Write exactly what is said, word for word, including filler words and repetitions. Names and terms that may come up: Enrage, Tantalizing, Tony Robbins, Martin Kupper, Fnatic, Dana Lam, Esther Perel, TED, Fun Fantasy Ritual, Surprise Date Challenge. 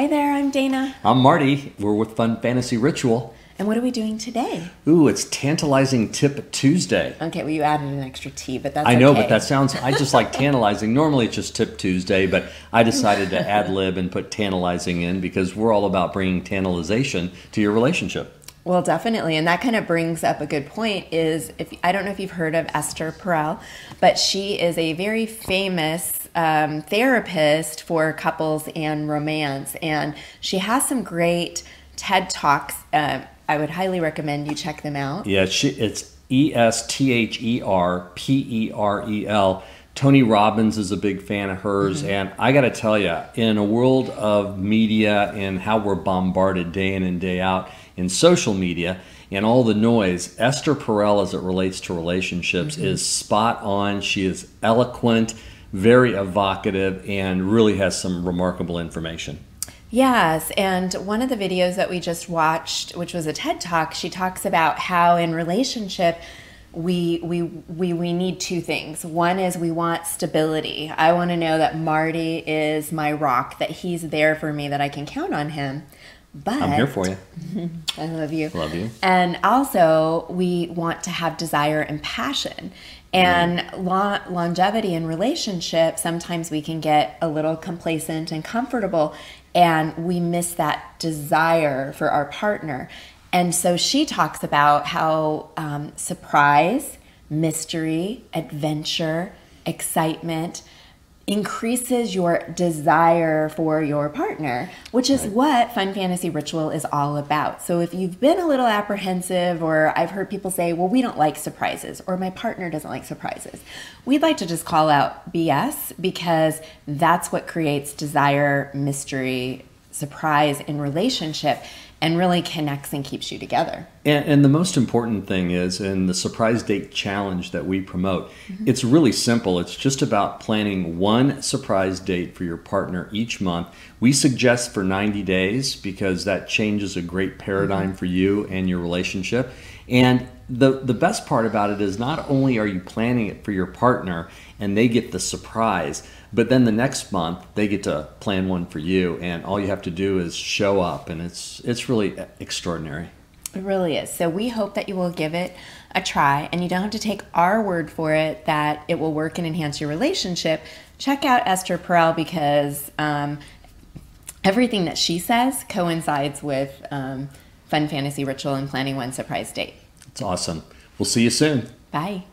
Hi there, I'm Dana. I'm Marty. We're with Fun Fantasy Ritual. And what are we doing today? Ooh, it's Tantalizing Tip Tuesday. Okay, well you added an extra T, but that's I know, okay. But that sounds, I just like tantalizing. Normally it's just Tip Tuesday, but I decided to ad lib and put tantalizing in because we're all about bringing tantalization to your relationship. Well, definitely. And that kind of brings up a good point is, if I don't know if you've heard of Esther Perel, but she is a very famous um, therapist for couples and romance. And she has some great TED Talks. Uh, I would highly recommend you check them out. Yeah, she, it's E S T H E R P E R E L. Tony Robbins is a big fan of hers, mm-hmm. and I got to tell you, in a world of media and how we're bombarded day in and day out in social media and all the noise, Esther Perel, as it relates to relationships, mm-hmm. is spot on. She is eloquent, very evocative, and really has some remarkable information. Yes, and one of the videos that we just watched, which was a TED Talk, she talks about how in relationship, We, we we we need two things. One is we want stability. I want to know that Marty is my rock, that he's there for me, that I can count on him. But I'm here for you. I love you. Love you. And also we want to have desire and passion. And lo longevity in relationship, sometimes we can get a little complacent and comfortable, and we miss that desire for our partner. And so she talks about how um, surprise, mystery, adventure, excitement increases your desire for your partner, which is right. what Fun Fantasy Ritual is all about. So if you've been a little apprehensive, or I've heard people say, well, we don't like surprises, or my partner doesn't like surprises, we'd like to just call out B S, because that's what creates desire, mystery, surprise in relationship, and really connects and keeps you together. And, and the most important thing is, in the Surprise Date Challenge that we promote, mm-hmm. it's really simple. It's just about planning one surprise date for your partner each month. We suggest for ninety days, because that changes a great paradigm mm-hmm. for you and your relationship. And the, the best part about it is, not only are you planning it for your partner and they get the surprise, but then the next month they get to plan one for you, and all you have to do is show up, and it's, it's really extraordinary. It really is. So we hope that you will give it a try, and you don't have to take our word for it that it will work and enhance your relationship. Check out Esther Perel, because um, everything that she says coincides with um, Fun Fantasy Ritual and planning one surprise date. It's awesome. We'll see you soon. Bye.